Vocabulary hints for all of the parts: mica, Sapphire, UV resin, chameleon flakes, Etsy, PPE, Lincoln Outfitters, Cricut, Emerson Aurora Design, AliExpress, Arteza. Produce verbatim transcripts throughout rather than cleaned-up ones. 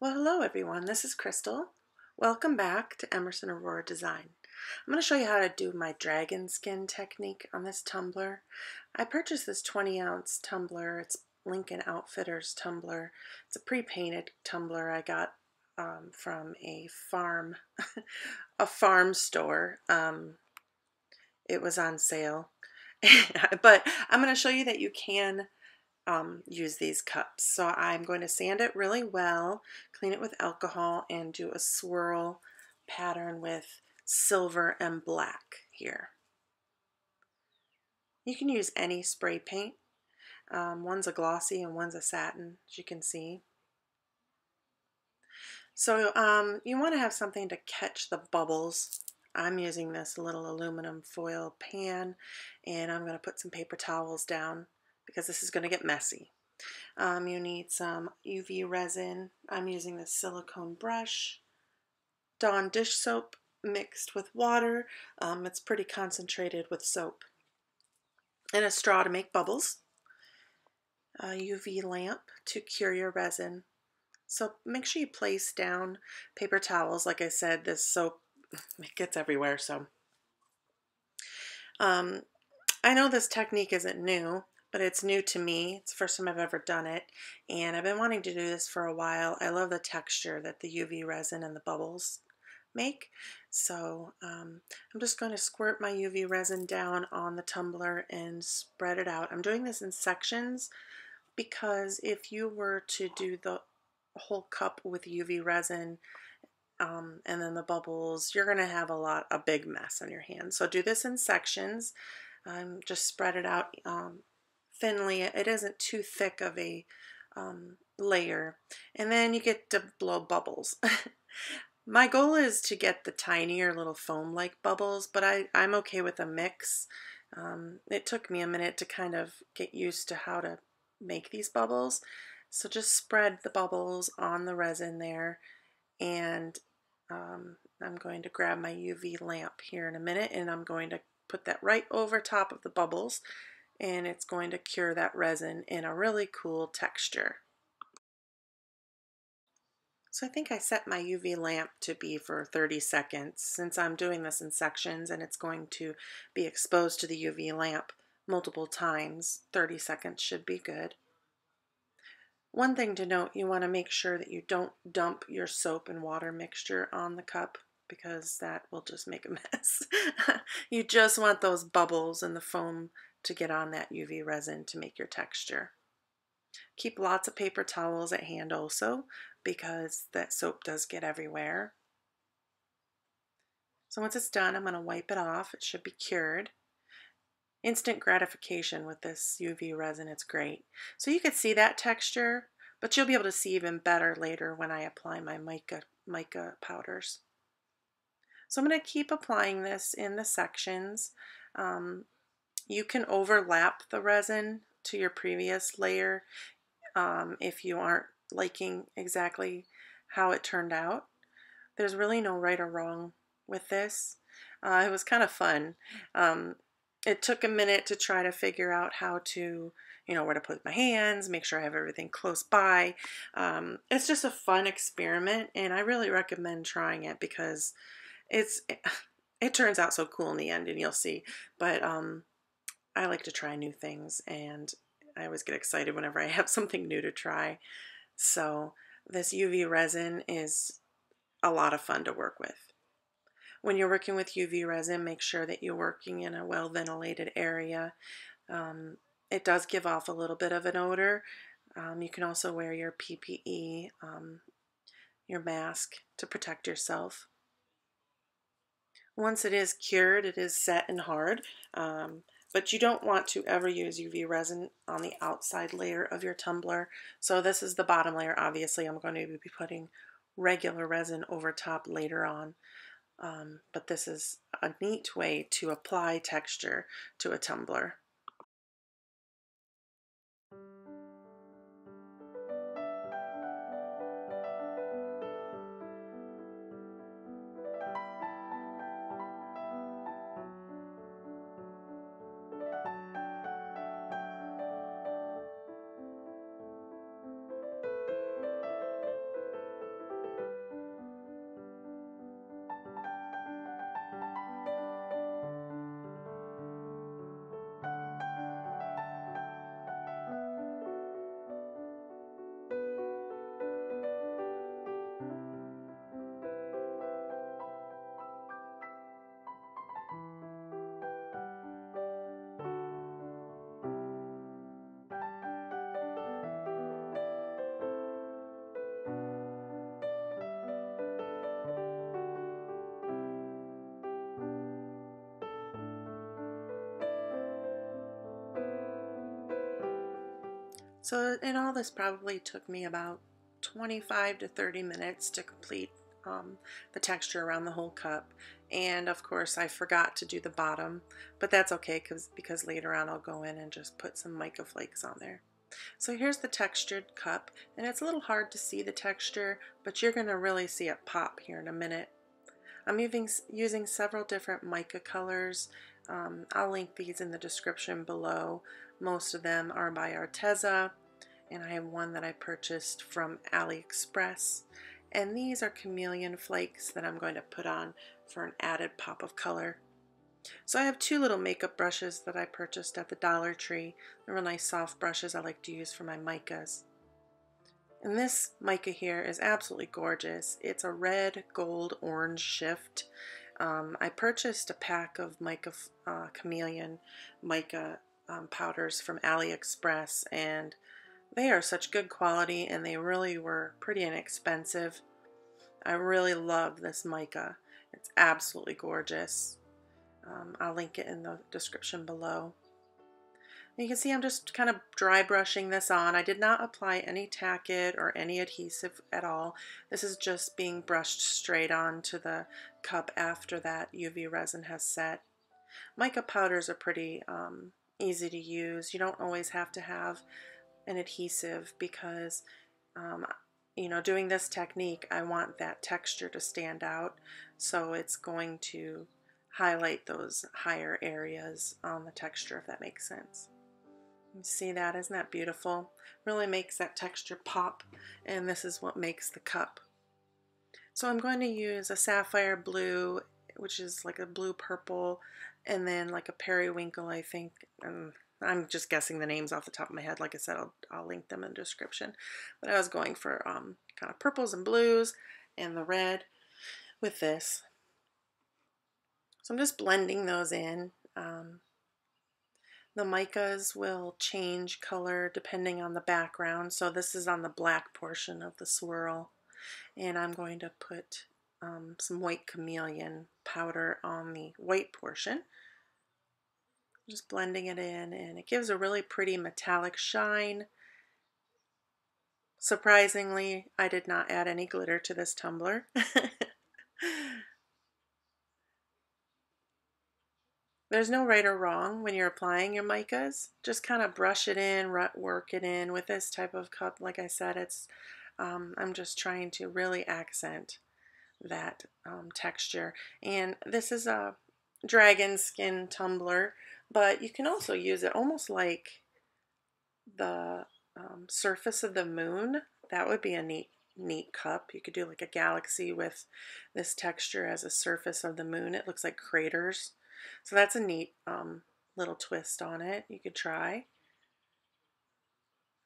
Well, hello everyone, this is Crystal. Welcome back to Emerson Aurora Design. I'm going to show you how to do my dragon skin technique on this tumbler. I purchased this twenty ounce tumbler. It's Lincoln Outfitters tumbler. It's a pre-painted tumbler I got um, from a farm, a farm store. Um, it was on sale. But I'm going to show you that you can Um, use these cups. So I'm going to sand it really well, clean it with alcohol, and do a swirl pattern with silver and black here. You can use any spray paint. Um, one's a glossy and one's a satin, as you can see. So um, you want to have something to catch the bubbles. I'm using this little aluminum foil pan, and I'm going to put some paper towels down because this is going to get messy. Um, you need some U V resin. I'm using this silicone brush. Dawn dish soap mixed with water. Um, it's pretty concentrated with soap. And a straw to make bubbles. A U V lamp to cure your resin. So make sure you place down paper towels. Like I said, this soap, it gets everywhere. So um, I know this technique isn't new, but it's new to me. It's the first time I've ever done it, and I've been wanting to do this for a while. I love the texture that the U V resin and the bubbles make. So um, I'm just going to squirt my U V resin down on the tumbler and spread it out. I'm doing this in sections because if you were to do the whole cup with U V resin um, and then the bubbles, you're going to have a lot, a big mess on your hands. So do this in sections. Um, just spread it out. Um, thinly. It isn't too thick of a um, layer. And then you get to blow bubbles. My goal is to get the tinier little foam-like bubbles, but I, I'm okay with a mix. Um, it took me a minute to kind of get used to how to make these bubbles. So just spread the bubbles on the resin there, and um, I'm going to grab my U V lamp here in a minute, and I'm going to put that right over top of the bubbles, and it's going to cure that resin in a really cool texture. So I think I set my U V lamp to be for thirty seconds. Since I'm doing this in sections and it's going to be exposed to the U V lamp multiple times, thirty seconds should be good. One thing to note, you want to make sure that you don't dump your soap and water mixture on the cup, because that will just make a mess. You just want those bubbles and the foam to get on that U V resin to make your texture. Keep lots of paper towels at hand also, because that soap does get everywhere. So once it's done, I'm going to wipe it off. It should be cured. Instant gratification with this U V resin. It's great. So you could see that texture, but you'll be able to see even better later when I apply my mica, mica powders. So I'm going to keep applying this in the sections. Um, You can overlap the resin to your previous layer um, if you aren't liking exactly how it turned out. There's really no right or wrong with this. Uh, it was kind of fun. Um, it took a minute to try to figure out how to, you know, where to put my hands, make sure I have everything close by. Um, it's just a fun experiment, and I really recommend trying it because it's it, it turns out so cool in the end, and you'll see. But um, I like to try new things, and I always get excited whenever I have something new to try. So this U V resin is a lot of fun to work with. When you're working with U V resin, make sure that you're working in a well-ventilated area. Um, it does give off a little bit of an odor. Um, you can also wear your P P E, um, your mask, to protect yourself. Once it is cured, it is set and hard. Um, But you don't want to ever use U V resin on the outside layer of your tumbler. So this is the bottom layer. Obviously, I'm going to be putting regular resin over top later on. Um, but this is a neat way to apply texture to a tumbler. So in all, this probably took me about twenty-five to thirty minutes to complete um, the texture around the whole cup. And of course I forgot to do the bottom, but that's okay because because later on I'll go in and just put some mica flakes on there. So here's the textured cup, and it's a little hard to see the texture, but you're going to really see it pop here in a minute. I'm using, using several different mica colors. Um, I'll link these in the description below. Most of them are by Arteza, and I have one that I purchased from AliExpress. And these are chameleon flakes that I'm going to put on for an added pop of color. So I have two little makeup brushes that I purchased at the Dollar Tree. They're real nice soft brushes I like to use for my micas. And this mica here is absolutely gorgeous. It's a red, gold, orange shift. Um, I purchased a pack of mica, uh, chameleon mica um, powders from AliExpress, and they are such good quality, and they really were pretty inexpensive. I really love this mica. It's absolutely gorgeous. Um, I'll link it in the description below. And you can see I'm just kind of dry brushing this on. I did not apply any tackit or any adhesive at all. This is just being brushed straight on to the cup after that U V resin has set. Mica powders are pretty um, easy to use. You don't always have to have an adhesive because um, you know, doing this technique, I want that texture to stand out, so it's going to highlight those higher areas on the texture, if that makes sense. You see that? Isn't that beautiful? Really makes that texture pop, and this is what makes the cup. So I'm going to use a sapphire blue, which is like a blue purple, and then like a periwinkle, I think. Um, I'm just guessing the names off the top of my head. Like I said, I'll, I'll link them in the description. But I was going for um, kind of purples and blues and the red with this. So I'm just blending those in. Um, the micas will change color depending on the background. So this is on the black portion of the swirl. And I'm going to put um, some white chameleon powder on the white portion. Just blending it in, and it gives a really pretty metallic shine. Surprisingly, I did not add any glitter to this tumbler. There's no right or wrong when you're applying your micas. Just kind of brush it in, work it in. With this type of cup, like I said, it's um, I'm just trying to really accent that um, texture. And this is a dragon skin tumbler, but you can also use it almost like the um, surface of the moon. That would be a neat neat cup. You could do like a galaxy with this texture as a surface of the moon. It looks like craters. So that's a neat um, little twist on it you could try.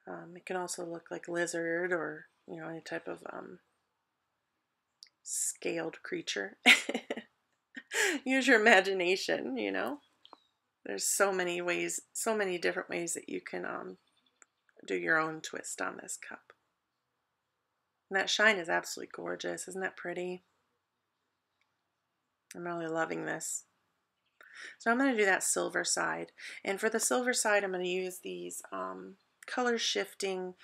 Um, it can also look like lizard or, you know, any type of um, scaled creature. Use your imagination, you know. There's so many ways, so many different ways that you can um, do your own twist on this cup. And that shine is absolutely gorgeous. Isn't that pretty? I'm really loving this. So I'm going to do that silver side. And for the silver side, I'm going to use these um, color shifting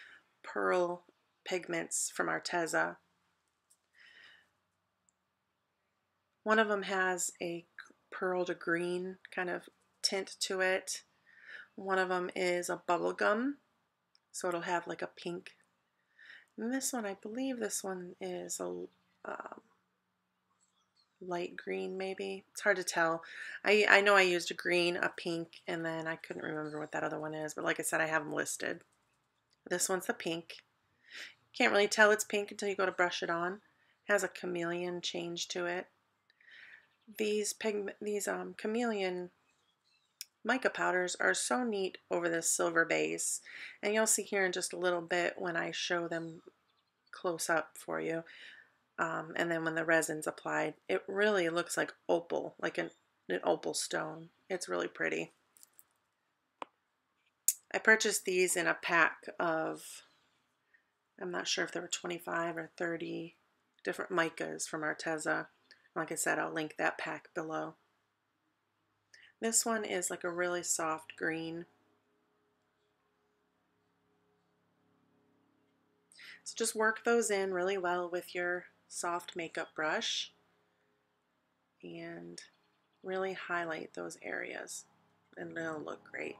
pearl pigments from Arteza. One of them has a pearl to green kind of tint to it. One of them is a bubblegum, so it'll have like a pink. And this one, I believe this one is a... Uh, light green, maybe. It's hard to tell. I, I know I used a green, a pink, and then I couldn't remember what that other one is, but like I said, I have them listed. This one's the pink. Can't really tell it's pink until you go to brush it on. It has a chameleon change to it. These pigment, these um, chameleon mica powders are so neat over this silver base, and you'll see here in just a little bit when I show them close up for you. Um, and then when the resin's applied, it really looks like opal, like an, an opal stone. It's really pretty. I purchased these in a pack of, I'm not sure if there were twenty-five or thirty different micas from Arteza. Like I said, I'll link that pack below. This one is like a really soft green. So just work those in really well with your soft makeup brush and really highlight those areas, and it'll look great.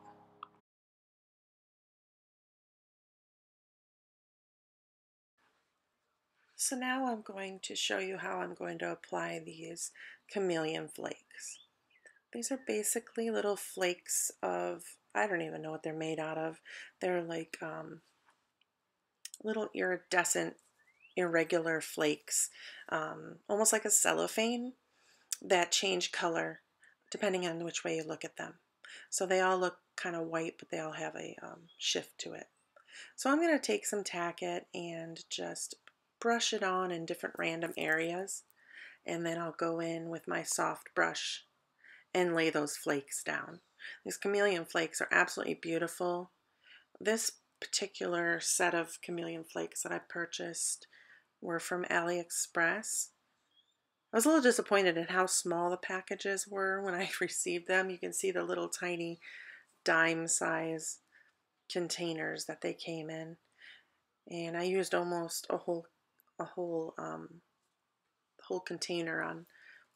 So now I'm going to show you how I'm going to apply these chameleon flakes. These are basically little flakes of, I don't even know what they're made out of. They're like um, little iridescent, irregular flakes, um, almost like a cellophane, that change color depending on which way you look at them. So they all look kind of white, but they all have a um, shift to it. So I'm going to take some tacket and just brush it on in different random areas, and then I'll go in with my soft brush and lay those flakes down. These chameleon flakes are absolutely beautiful. This particular set of chameleon flakes that I purchased were from AliExpress. I was a little disappointed at how small the packages were when I received them. You can see the little tiny dime size containers that they came in, and I used almost a whole a whole um, whole container on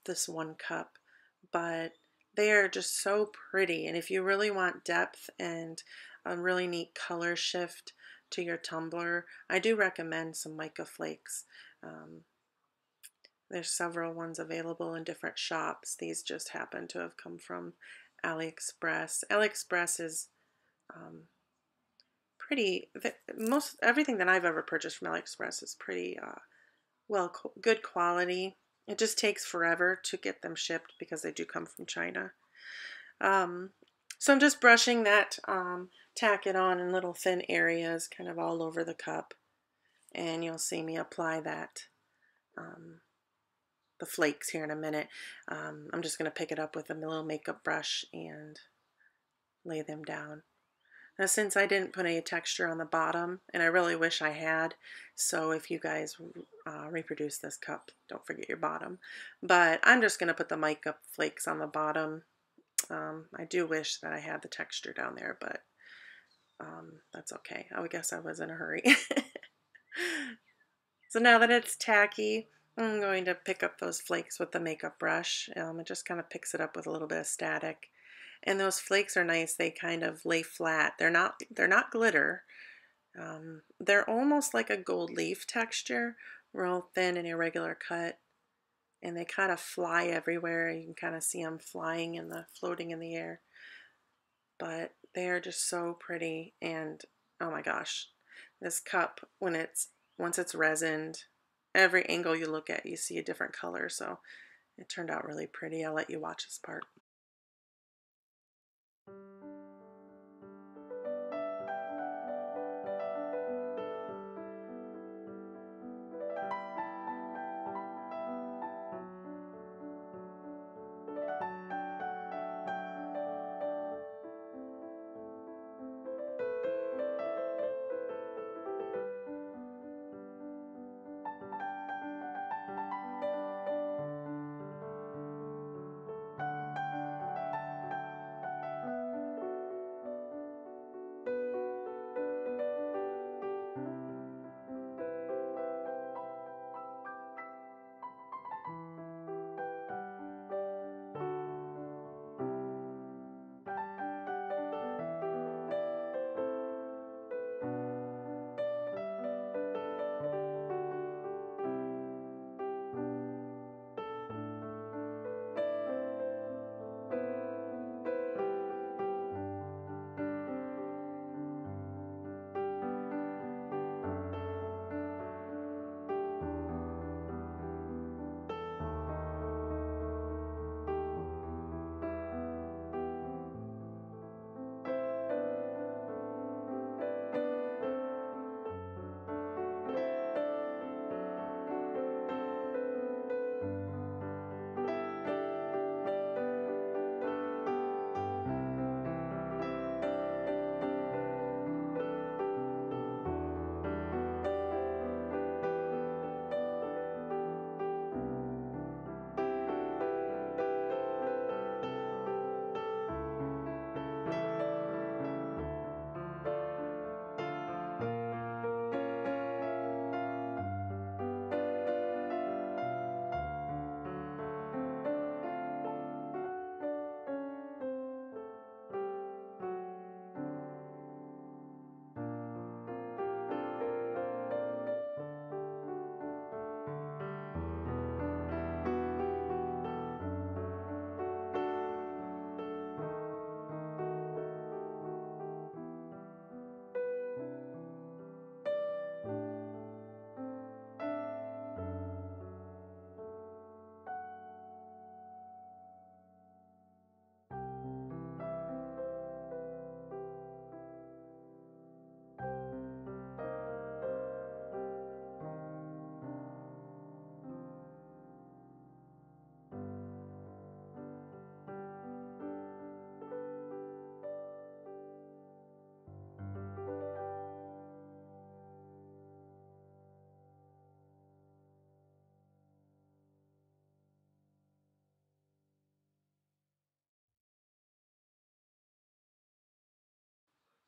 this one cup, but they are just so pretty. And if you really want depth and a really neat color shift to your tumbler, I do recommend some mica flakes. Um, there's several ones available in different shops. These just happen to have come from AliExpress. AliExpress is um, pretty, most everything that I've ever purchased from AliExpress is pretty uh, well, good quality. It just takes forever to get them shipped because they do come from China. Um, so I'm just brushing that um, tacket on in little thin areas, kind of all over the cup, and you'll see me apply that, um, the flakes here in a minute. Um, I'm just going to pick it up with a little makeup brush and lay them down. Now, since I didn't put any texture on the bottom, and I really wish I had, so if you guys uh, reproduce this cup, don't forget your bottom. But I'm just going to put the mica flakes on the bottom. Um, I do wish that I had the texture down there, but um, that's okay. I would guess I was in a hurry. So now that it's tacky, I'm going to pick up those flakes with the makeup brush. Um, it just kind of picks it up with a little bit of static. And those flakes are nice. They kind of lay flat. They're not, they're not glitter. Um, they're almost like a gold leaf texture, real thin and irregular cut. And they kind of fly everywhere. You can kind of see them flying in the, floating in the air. But they are just so pretty. And oh my gosh, this cup, when it's, once it's resined, every angle you look at, you see a different color. So it turned out really pretty. I'll let you watch this part.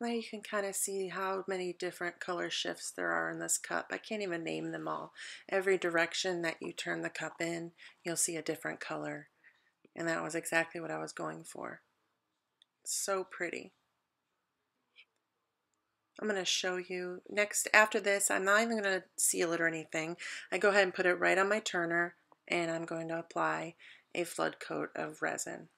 Now you can kind of see how many different color shifts there are in this cup. I can't even name them all. Every direction that you turn the cup in, you'll see a different color. And that was exactly what I was going for. So pretty. I'm going to show you next. After this, I'm not even going to seal it or anything. I go ahead and put it right on my turner, and I'm going to apply a flood coat of resin.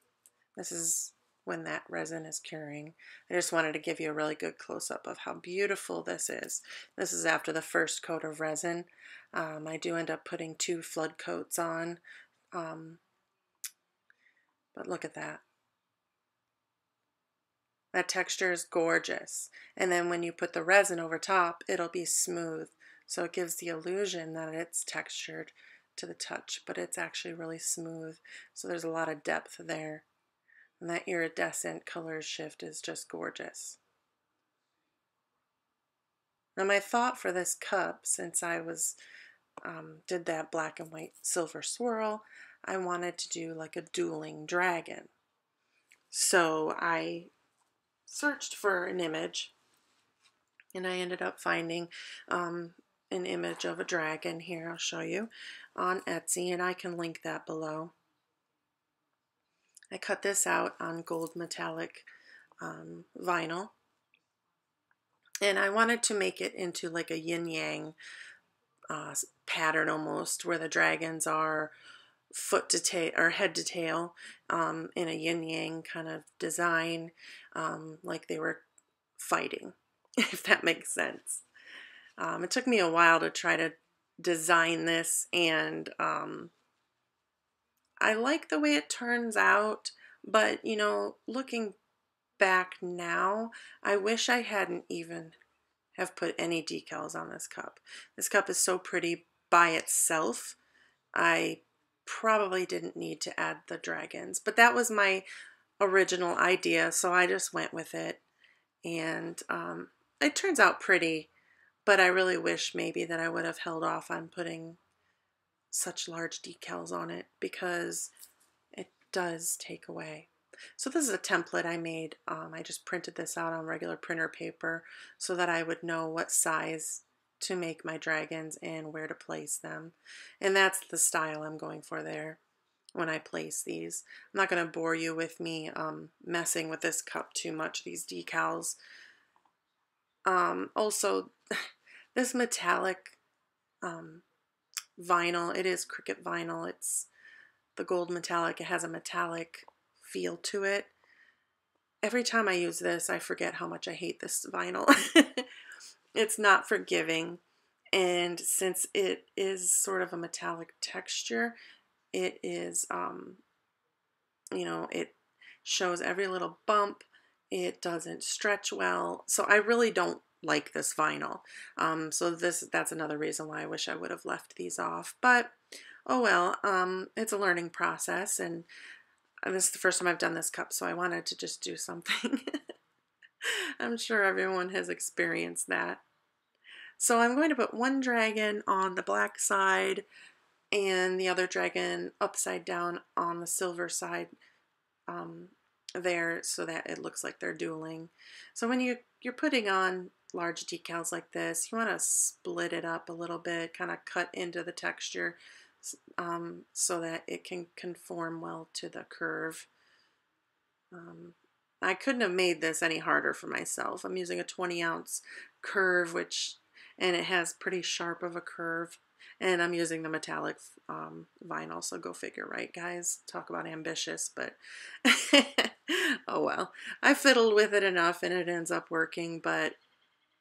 This is when that resin is curing. I just wanted to give you a really good close-up of how beautiful this is. This is after the first coat of resin. Um, I do end up putting two flood coats on. Um, but look at that. That texture is gorgeous. And then when you put the resin over top, it'll be smooth. So it gives the illusion that it's textured to the touch, but it's actually really smooth. So there's a lot of depth there. And that iridescent color shift is just gorgeous. Now my thought for this cup, since I was um, did that black and white silver swirl, I wanted to do like a dueling dragon. So I searched for an image, and I ended up finding um, an image of a dragon here. I'll show you on Etsy, and I can link that below. I cut this out on gold metallic um, vinyl, and I wanted to make it into like a yin-yang uh, pattern almost, where the dragons are foot to tail or head to tail um, in a yin-yang kind of design, um, like they were fighting, if that makes sense. Um, it took me a while to try to design this, and um, I like the way it turns out, but, you know, looking back now, I wish I hadn't even have put any decals on this cup. This cup is so pretty by itself. I probably didn't need to add the dragons, but that was my original idea, so I just went with it, and um, it turns out pretty, but I really wish maybe that I would have held off on putting such large decals on it, because it does take away. So this is a template I made. Um, I just printed this out on regular printer paper so that I would know what size to make my dragons and where to place them. And that's the style I'm going for there when I place these. I'm not going to bore you with me um, messing with this cup too much, these decals. Um, also, this metallic um, vinyl, it is Cricut vinyl. It's the gold metallic. It has a metallic feel to it. Every time I use this, I forget how much I hate this vinyl. It's not forgiving, and since it is sort of a metallic texture, it is um you know, it shows every little bump. It doesn't stretch well, so I really don't like this vinyl. Um, so this that's another reason why I wish I would have left these off. But oh well, um, it's a learning process, and this is the first time I've done this cup, so I wanted to just do something. I'm sure everyone has experienced that. So I'm going to put one dragon on the black side and the other dragon upside down on the silver side um, there, so that it looks like they're dueling. So when you, you're putting on large decals like this, you want to split it up a little bit, kind of cut into the texture um, so that it can conform well to the curve. Um, I couldn't have made this any harder for myself. I'm using a twenty ounce curve, which, and it has pretty sharp of a curve, and I'm using the metallic um, vinyl, so go figure, right guys? Talk about ambitious, but oh well. I fiddled with it enough and it ends up working, but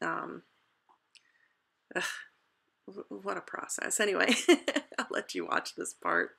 um, ugh, what a process. Anyway, I'll let you watch this part.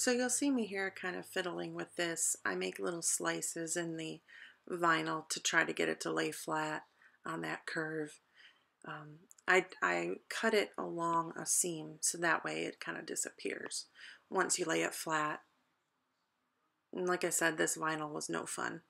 So you'll see me here kind of fiddling with this. I make little slices in the vinyl to try to get it to lay flat on that curve. Um, I, I cut it along a seam so that way it kind of disappears once you lay it flat. And like I said, this vinyl was no fun.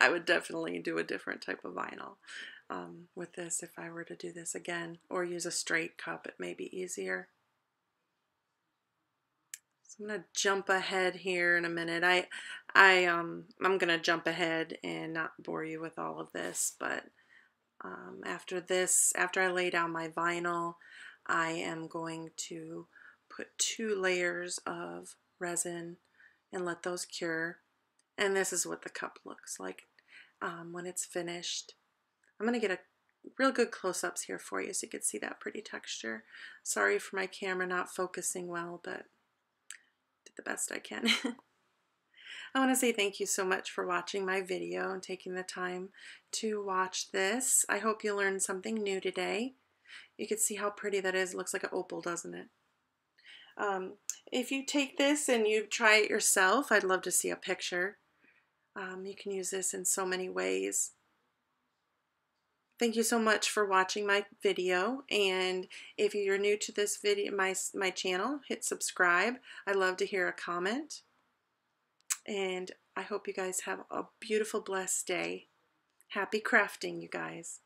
I would definitely do a different type of vinyl um, with this if I were to do this again, or use a straight cup. It may be easier. So I'm gonna jump ahead here in a minute. I, I, um, I'm gonna jump ahead and not bore you with all of this, but um, after this, after I lay down my vinyl, I am going to put two layers of resin and let those cure. And this is what the cup looks like um, when it's finished. I'm going to get a real good close-ups here for you so you can see that pretty texture. Sorry for my camera not focusing well, but did the best I can. I want to say thank you so much for watching my video and taking the time to watch this. I hope you learned something new today. You can see how pretty that is. It looks like an opal, doesn't it? Um, if you take this and you try it yourself, I'd love to see a picture. Um, you can use this in so many ways. Thank you so much for watching my video, and if you're new to this video, my, my channel, hit subscribe. I'd love to hear a comment, and I hope you guys have a beautiful, blessed day. Happy crafting, you guys.